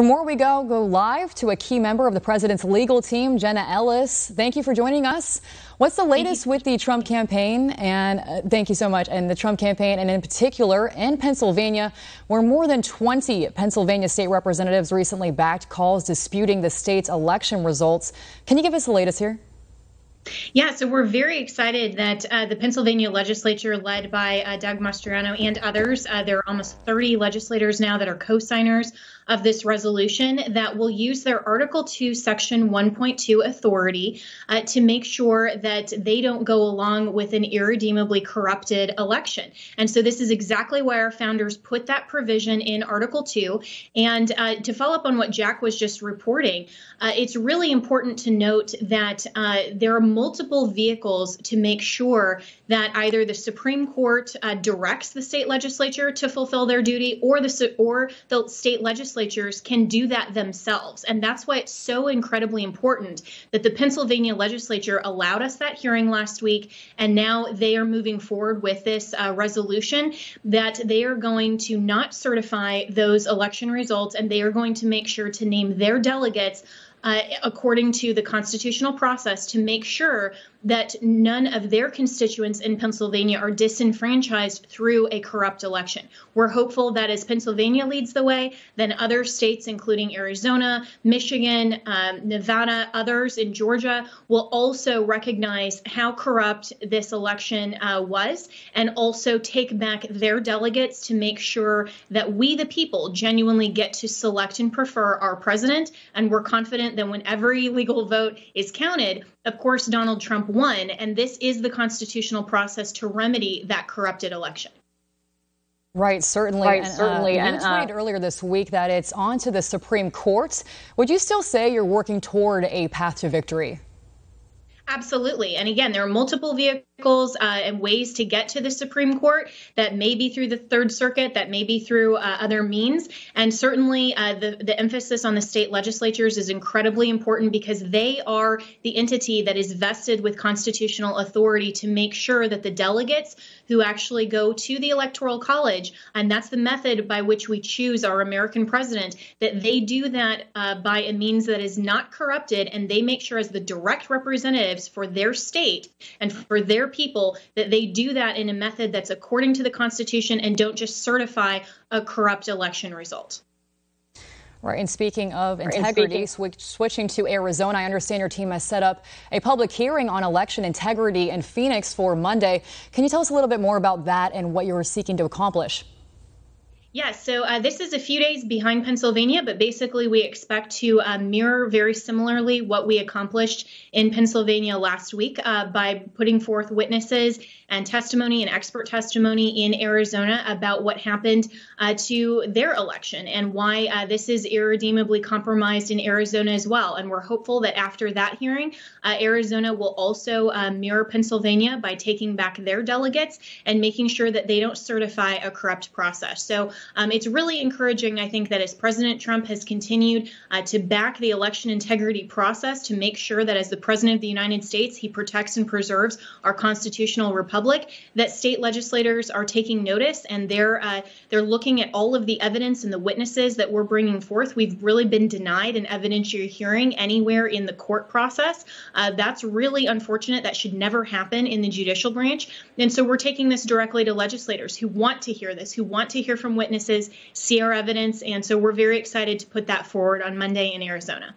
For more, we go live to a key member of the president's legal team, Jenna Ellis. Thank you for joining us. What's the latest with the Trump campaign? And thank you so much. And the Trump campaign, and in particular in Pennsylvania, where more than 20 Pennsylvania state representatives recently backed calls disputing the state's election results. Can you give us the latest here? Yeah, so we're very excited that the Pennsylvania legislature, led by Doug Mastriano and others, there are almost 30 legislators now that are co-signers of this resolution that will use their Article 2, Section 1.2 authority to make sure that they don't go along with an irredeemably corrupted election. And so this is exactly why our founders put that provision in Article 2. And to follow up on what Jack was just reporting, it's really important to note that there are multiple vehicles to make sure that either the Supreme Court directs the state legislature to fulfill their duty, or the state legislatures can do that themselves. And that's why it's so incredibly important that the Pennsylvania legislature allowed us that hearing last week, and now they are moving forward with this resolution that they are going to not certify those election results, and they are going to make sure to name their delegates according to the constitutional process to make sure that none of their constituents in Pennsylvania are disenfranchised through a corrupt election. We're hopeful that as Pennsylvania leads the way, then other states, including Arizona, Michigan, Nevada, others in Georgia, will also recognize how corrupt this election was, and also take back their delegates to make sure that we, the people, genuinely get to select and prefer our president. And we're confident that when every legal vote is counted, of course, Donald Trump won, and this is the constitutional process to remedy that corrupted election. Right, certainly. Right, and, certainly. And you tweeted earlier this week that it's on to the Supreme Court. Would you still say you're working toward a path to victory? Absolutely. And again, there are multiple vehicles and ways to get to the Supreme Court. That may be through the Third Circuit, that may be through other means. And certainly the emphasis on the state legislatures is incredibly important, because they are the entity that is vested with constitutional authority to make sure that the delegates who actually go to the Electoral College, and that's the method by which we choose our American president, that they do that by a means that is not corrupted, and they make sure, as the direct representatives for their state and for their people, that they do that in a method that's according to the Constitution and don't just certify a corrupt election result. Right. And speaking of integrity, switching to Arizona, I understand your team has set up a public hearing on election integrity in Phoenix for Monday. Can you tell us a little bit more about that and what you're seeking to accomplish? Yeah, so this is a few days behind Pennsylvania, but basically we expect to mirror very similarly what we accomplished in Pennsylvania last week by putting forth witnesses and testimony and expert testimony in Arizona about what happened to their election and why this is irredeemably compromised in Arizona as well. And we're hopeful that after that hearing, Arizona will also mirror Pennsylvania by taking back their delegates and making sure that they don't certify a corrupt process. So it's really encouraging, I think, that as President Trump has continued to back the election integrity process to make sure that as the President of the United States, he protects and preserves our constitutional republic, that state legislators are taking notice, and they're looking at all of the evidence and the witnesses that we're bringing forth. We've really been denied an evidentiary hearing anywhere in the court process. That's really unfortunate. That should never happen in the judicial branch. And so we're taking this directly to legislators who want to hear this, who want to hear from witnesses, see our evidence, and so we're very excited to put that forward on Monday in Arizona.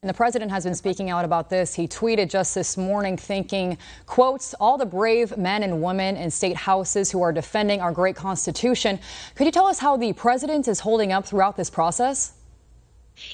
And the president has been speaking out about this. He tweeted just this morning thinking, quotes, all the brave men and women in state houses who are defending our great Constitution. Could you tell us how the president is holding up throughout this process?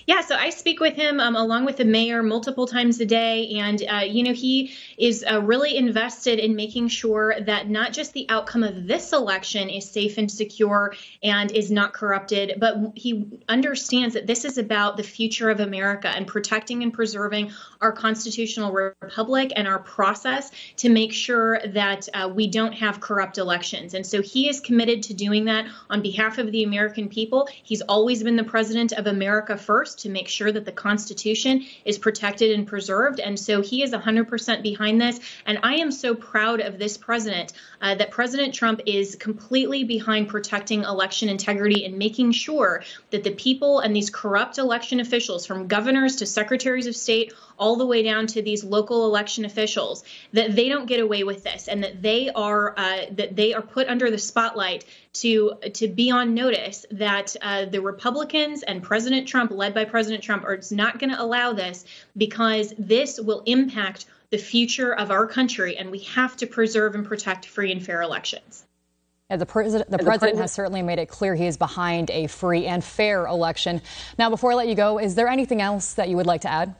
Yeah, so I speak with him along with the mayor multiple times a day. And, you know, he is really invested in making sure that not just the outcome of this election is safe and secure and is not corrupted, but he understands that this is about the future of America and protecting and preserving our constitutional republic and our process to make sure that we don't have corrupt elections. And so he is committed to doing that on behalf of the American people. He's always been the president of America first. first to make sure that the Constitution is protected and preserved. And so he is 100% behind this. And I am so proud of this president, that President Trump is completely behind protecting election integrity and making sure that the people and these corrupt election officials, from governors to secretaries of state, all the way down to these local election officials, that they don't get away with this, and that they are put under the spotlight to be on notice that the Republicans and President Trump, led by President Trump, are not going to allow this, because this will impact the future of our country, and we have to preserve and protect free and fair elections. Yeah, the president has certainly made it clear he is behind a free and fair election. Now, before I let you go, is there anything else that you would like to add?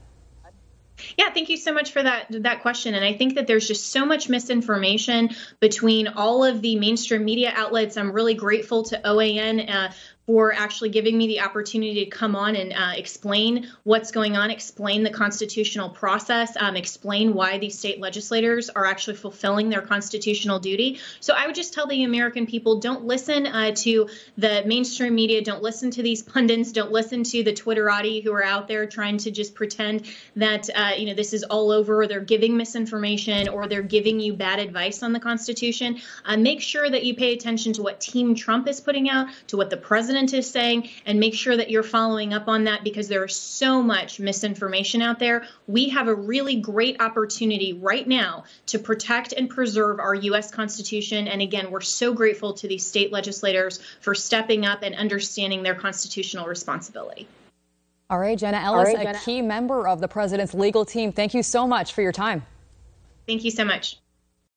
Yeah, thank you so much for that question. And I think that there's just so much misinformation between all of the mainstream media outlets. I'm really grateful to OAN for actually giving me the opportunity to come on and explain what's going on, explain the constitutional process, explain why these state legislators are actually fulfilling their constitutional duty. So I would just tell the American people, don't listen to the mainstream media, don't listen to these pundits, don't listen to the Twitterati who are out there trying to just pretend that you know, this is all over, or they're giving misinformation, or they're giving you bad advice on the Constitution. Make sure that you pay attention to what Team Trump is putting out, to what the president is saying, and make sure that you're following up on that, because there is so much misinformation out there. We have a really great opportunity right now to protect and preserve our U.S. Constitution. And again, we're so grateful to these state legislators for stepping up and understanding their constitutional responsibility. All right, Jenna Ellis, a key member of the president's legal team, thank you so much for your time. Thank you so much.